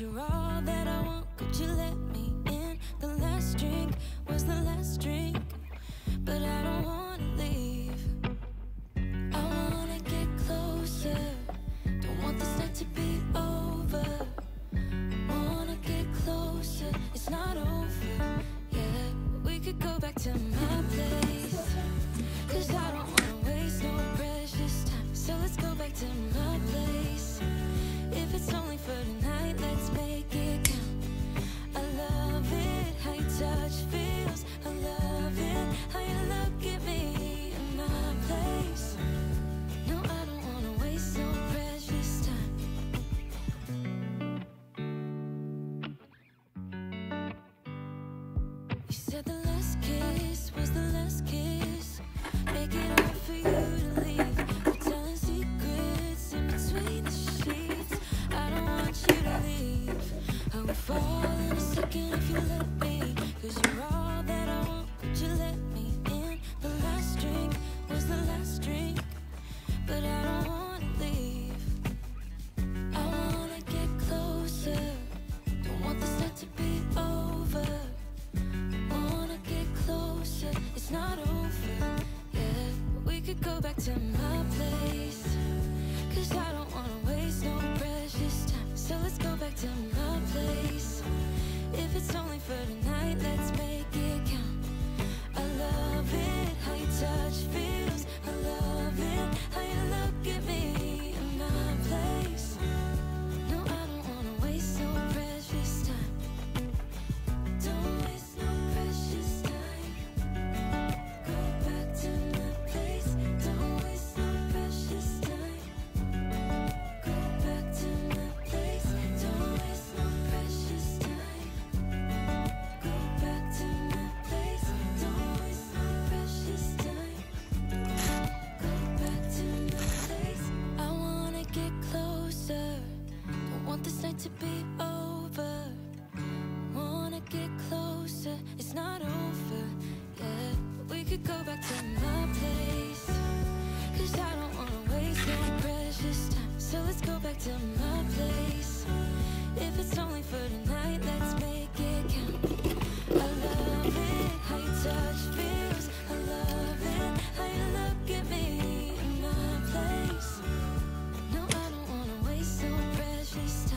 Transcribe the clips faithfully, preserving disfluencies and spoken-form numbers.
You're all that I want, could you let me in? The last drink was the last drink, but I don't want to leave. I want to get closer, don't want this night to be over. Want to get closer, it's not over, yeah. We could go back to my place, cause I don't want to waste no precious time. So let's go back to my place. If it's only for tonight, let's make it count. I love it, how your touch feels. I love it, how you look at me in my place. No, I don't wanna waste no precious time. You said the last kiss was the last kiss. Make it hard for you to leave. We're telling secrets in between the sheets. You to leave. I would fall in a second if you let me, cause you're all that I want, could you let me in? The last drink was the last drink, but I don't wanna leave. I wanna get closer, don't want this night to be over. Wanna get closer, it's not over, yeah. We could go back to my place, cause I don't wanna waste no precious time. So let's go back to my place. If it's only for tonight, let's make it count. I love it, how your touch feels. I love it, how you look at me in my place. No, I don't wanna waste no precious time. Don't waste no precious time. Go back to my place. Don't waste no precious time. Go back to my place. To be over, wanna get closer, it's not over, yeah. We could go back to my place, cause I don't wanna waste no precious time. So let's go back to my place. If it's only for tonight, let's make it count. I love it, how your touch feels. I love it, how you look at me in my place. No, I don't wanna waste no precious time.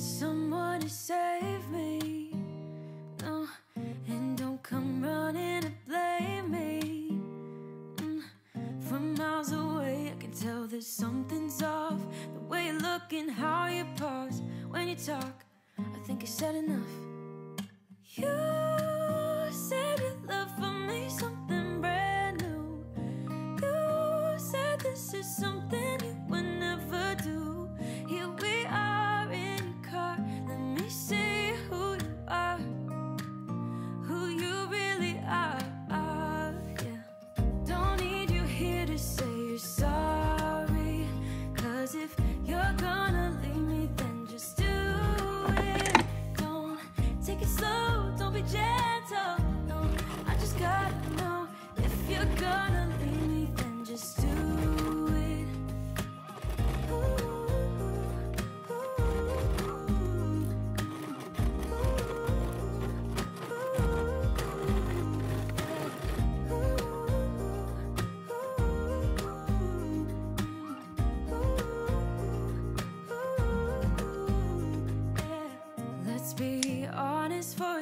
need someone to save me. No, and don't come running to blame me. Mm, from miles away, I can tell that something's off. The way you look and how you pause when you talk. I think I said enough. You.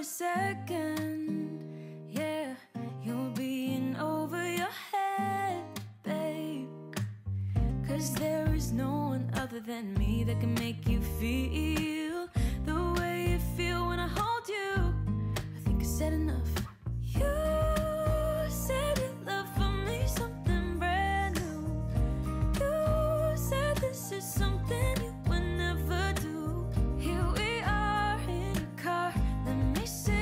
Second, yeah, you're being over your head, babe. Cause there is no one other than me that can make you feel the way you feel when I hold you. I think I said enough. You said you love for me something brand new. You said this is something you would never do. Here we are in a car. Let me see.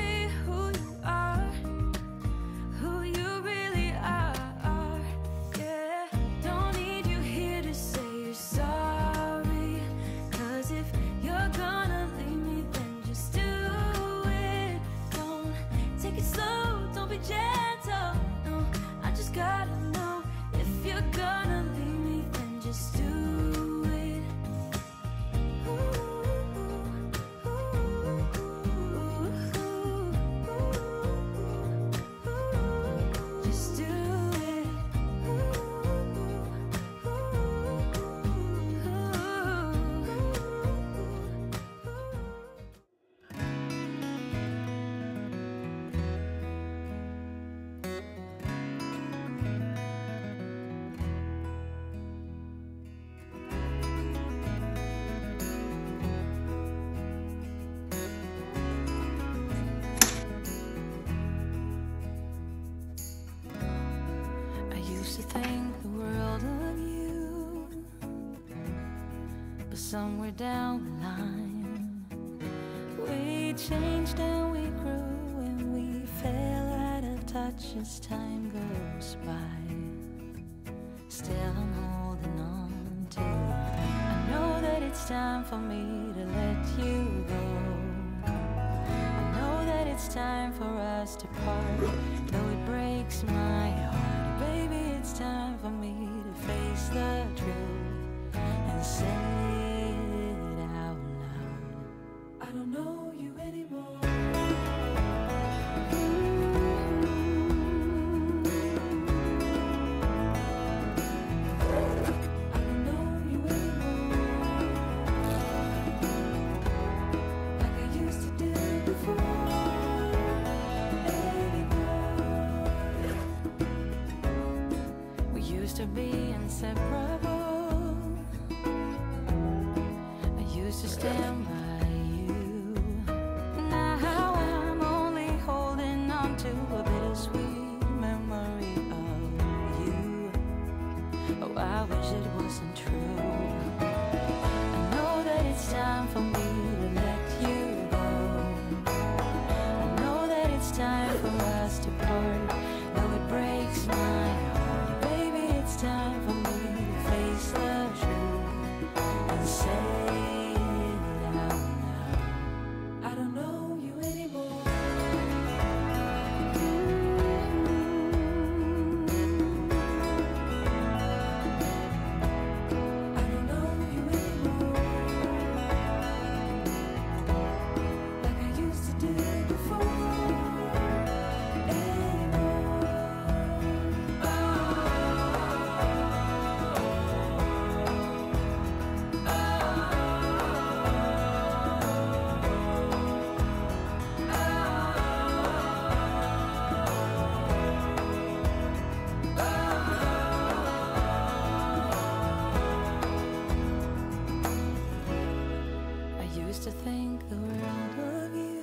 To think the world of you, but somewhere down the line we changed and we grew and we fell out of touch as time goes by. Still I'm holding on to, I know that it's time for me to let you go. I know that it's time for us to part, though it breaks my heart. Baby, it's time for me to face the truth and say it out loud. I don't know you anymore. used to think the world of you.